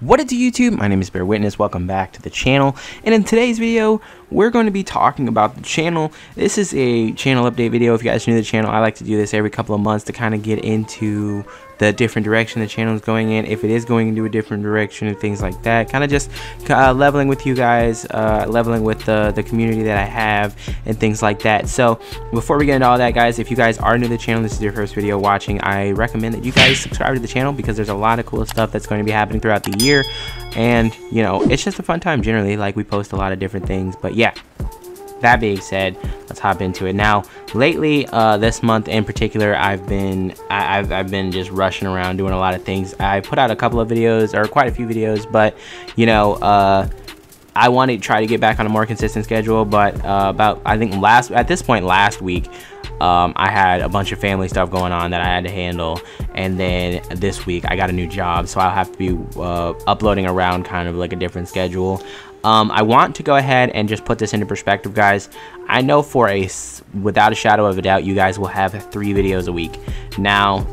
What is YouTube? My name is Bear Witness, welcome back to the channel, and in today's video we're going to be talking about the channel. This is a channel update video. If you guys are new to the channel, I like to do this every couple of months to kind of get into the different direction the channel is going in, if it is going into a different direction and things like that, kind of just leveling with you guys, leveling with the community that I have and things like that. So before we get into all that, guys, if you guys are new to the channel, this is your first video watching, I recommend that you guys subscribe to the channel because there's a lot of cool stuff that's going to be happening throughout the year. And you know, it's just a fun time generally, like we post a lot of different things. But yeah, that being said, let's hop into it. Now lately, this month in particular, I've been just rushing around doing a lot of things. I put out a couple of videos, or quite a few videos, but you know, I want to try to get back on a more consistent schedule. But at this point last week, I had a bunch of family stuff going on that I had to handle, and then this week I got a new job, so I'll have to be uploading around kind of like a different schedule. I want to go ahead and just put this into perspective, guys. I know for a without a shadow of a doubt you guys will have 3 videos a week. Now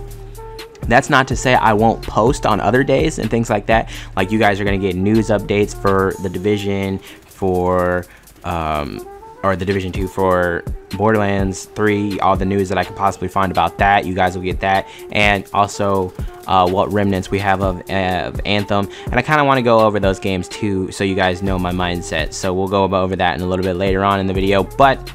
that's not to say I won't post on other days and things like that. Like you guys are going to get news updates for The Division, for or The Division 2, for Borderlands 3, all the news that I could possibly find about that, you guys will get that, and also what remnants we have of Anthem. And I kind of want to go over those games too, so you guys know my mindset. So we'll go over that in a little bit later on in the video. But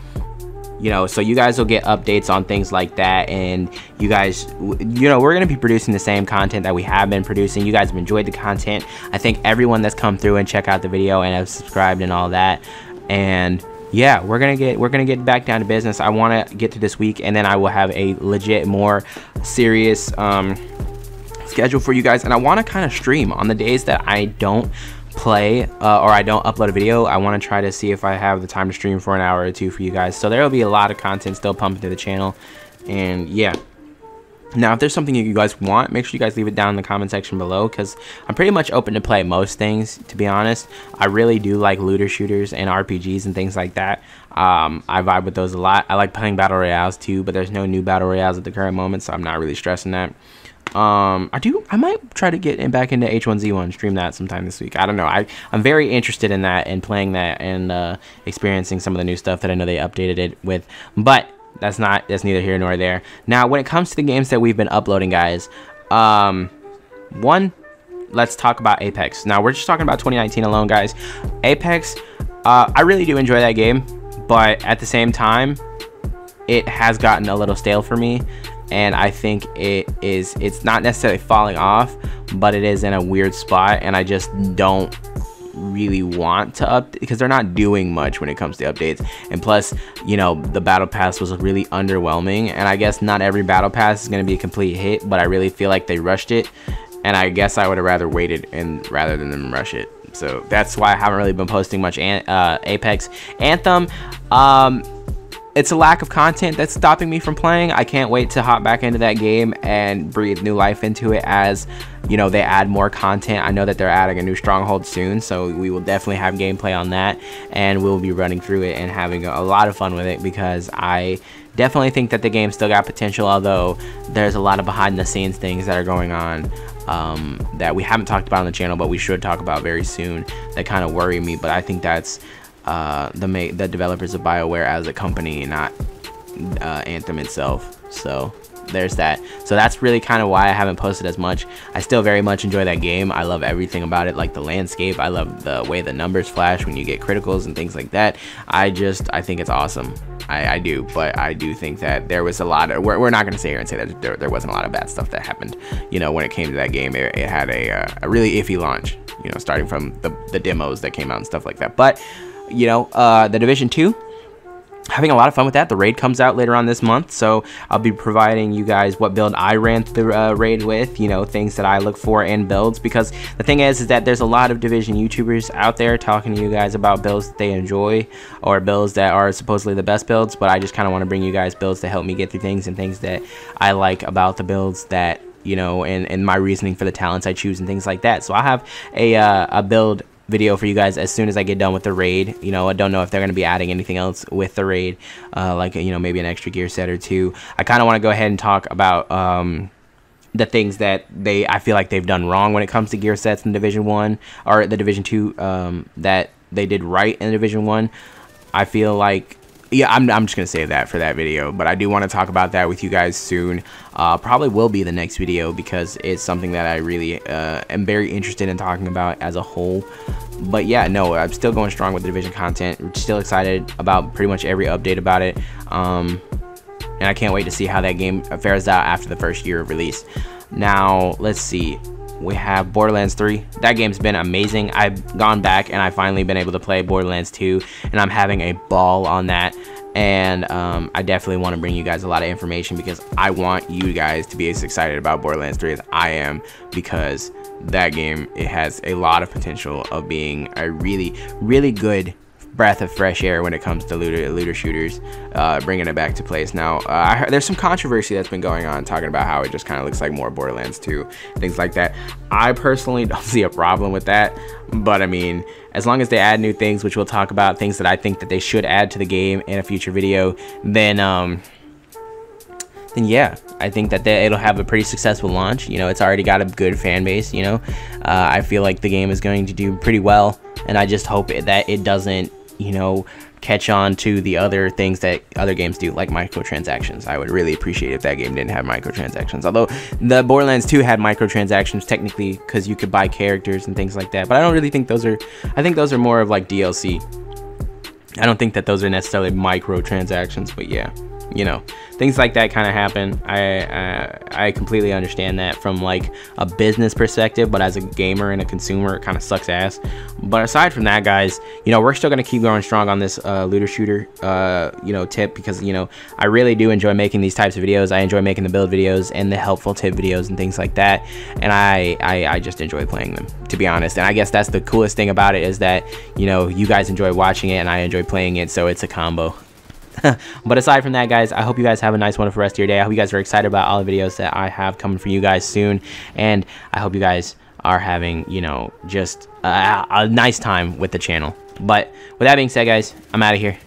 you know, so you guys will get updates on things like that, and you guys, you know, we're going to be producing the same content that we have been producing. You guys have enjoyed the content. I think everyone that's come through and check out the video and have subscribed and all that, and yeah, we're gonna get back down to business. I want to get to this week, and then I will have a legit more serious schedule for you guys. And I want to kind of stream on the days that I don't play or I don't upload a video. I want to try to see if I have the time to stream for an hour or two for you guys. So there will be a lot of content still pumping to the channel, and yeah. Now if there's something you guys want, make sure you guys leave it down in the comment section below, because I'm pretty much open to play most things, to be honest. I really do like looter shooters and RPGs and things like that. I vibe with those a lot. I like playing battle royales too, but there's no new battle royales at the current moment, so I'm not really stressing that. I might try to get back into H1Z1, stream that sometime this week. I don't know, I'm very interested in that and playing that, and experiencing some of the new stuff that I know they updated it with. But that's neither here nor there. Now when it comes to the games that we've been uploading, guys, let's talk about Apex. Now we're just talking about 2019 alone, guys. Apex, I really do enjoy that game, but at the same time it has gotten a little stale for me, and I think it's not necessarily falling off, but it is in a weird spot, and I just don't really want to update because they're not doing much when it comes to updates. And plus, you know, the battle pass was really underwhelming, and I guess not every battle pass is going to be a complete hit, but I really feel like they rushed it, and I guess I would have rather waited and rather than them rush it. So that's why I haven't really been posting much Apex. Anthem, it's a lack of content that's stopping me from playing. I can't wait to hop back into that game and breathe new life into it as, you know, they add more content. I know that they're adding a new stronghold soon, so we will definitely have gameplay on that, and we'll be running through it and having a lot of fun with it, because I definitely think that the game still got potential, although there's a lot of behind the scenes things that are going on that we haven't talked about on the channel, but we should talk about very soon, that kind of worry me. But I think that's the developers of BioWare as a company, not Anthem itself. So there's that. So that's really kind of why I haven't posted as much. I still very much enjoy that game. I love everything about it, like the landscape. I love the way the numbers flash when you get criticals and things like that. I think it's awesome. I do, but I do think that there was a lot of, we're not going to sit here and say that there wasn't a lot of bad stuff that happened. You know, when it came to that game, it had a really iffy launch, you know, starting from the demos that came out and stuff like that. But you know, The Division 2, having a lot of fun with that. The raid comes out later on this month, so I'll be providing you guys what build I ran through the raid with, you know, things that I look for in builds, because the thing is that there's a lot of Division YouTubers out there talking to you guys about builds that they enjoy, or builds that are supposedly the best builds, but I just kind of want to bring you guys builds that help me get through things, and things that I like about the builds that, you know, and my reasoning for the talents I choose and things like that. So I have a build video for you guys as soon as I get done with the raid. You know, I don't know if they're going to be adding anything else with the raid, like, you know, maybe an extra gear set or two. I kind of want to go ahead and talk about the things that they, I feel like they've done wrong when it comes to gear sets in Division 1 or the Division 2 that they did right in the Division 1. I feel like, yeah, I'm just going to save that for that video, but I do want to talk about that with you guys soon. Probably will be the next video because it's something that I really am very interested in talking about as a whole. But yeah, no, I'm still going strong with the Division content. I'm still excited about pretty much every update about it. And I can't wait to see how that game fares out after the first year of release. Now, let's see. We have Borderlands 3. That game's been amazing. I've gone back and I've finally been able to play Borderlands 2, and I'm having a ball on that. And I definitely want to bring you guys a lot of information because I want you guys to be as excited about Borderlands 3 as I am, because that game, it has a lot of potential of being a really, really good breath of fresh air when it comes to looter shooters, bringing it back to place. Now, I heard there's some controversy that's been going on talking about how it just kind of looks like more Borderlands 2, things like that. I personally don't see a problem with that, but I mean, as long as they add new things, which we'll talk about, things that I think that they should add to the game in a future video, then yeah, I think that it'll have a pretty successful launch. You know, it's already got a good fan base, you know. I feel like the game is going to do pretty well, and I just hope that it doesn't, you know, catch on to the other things that other games do, like microtransactions. I would really appreciate if that game didn't have microtransactions, although the Borderlands 2 had microtransactions technically, because you could buy characters and things like that, but I don't really think those are, I think those are more of like DLC. I don't think that those are necessarily microtransactions, but yeah, you know, things like that kind of happen. I completely understand that from like a business perspective, but as a gamer and a consumer, it kind of sucks ass. But aside from that, guys, you know, we're still going to keep going strong on this looter shooter you know, tip, because, you know, I really do enjoy making these types of videos. I enjoy making the build videos and the helpful tip videos and things like that, and I just enjoy playing them, to be honest. And I guess that's the coolest thing about it, is that, you know, you guys enjoy watching it and I enjoy playing it, so it's a combo. But aside from that, guys, I hope you guys have a nice, wonderful rest of your day. I hope you guys are excited about all the videos that I have coming for you guys soon, and I hope you guys are having, you know, just a nice time with the channel. But with that being said, guys, I'm out of here.